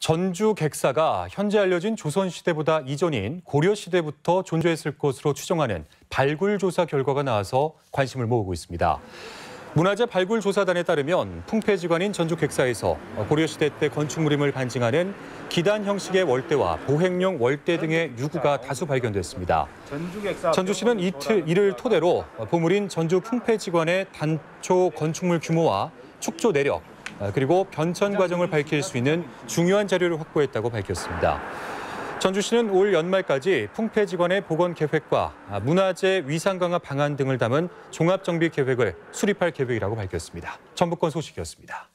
전주 객사가 현재 알려진 조선시대보다 이전인 고려시대부터 존재했을 것으로 추정하는 발굴조사 결과가 나와서 관심을 모으고 있습니다. 문화재 발굴조사단에 따르면 풍패지관인 전주 객사에서 고려시대 때 건축물임을 반증하는 기단 형식의 월대와 보행용 월대 등의 유구가 다수 발견됐습니다. 전주시는 이를 토대로 보물인 전주 풍패지관의 단초 건축물 규모와 축조 내력, 그리고 변천 과정을 밝힐 수 있는 중요한 자료를 확보했다고 밝혔습니다. 전주시는 올 연말까지 풍패지관의 복원 계획과 문화재 위상 강화 방안 등을 담은 종합정비 계획을 수립할 계획이라고 밝혔습니다. 전북권 소식이었습니다.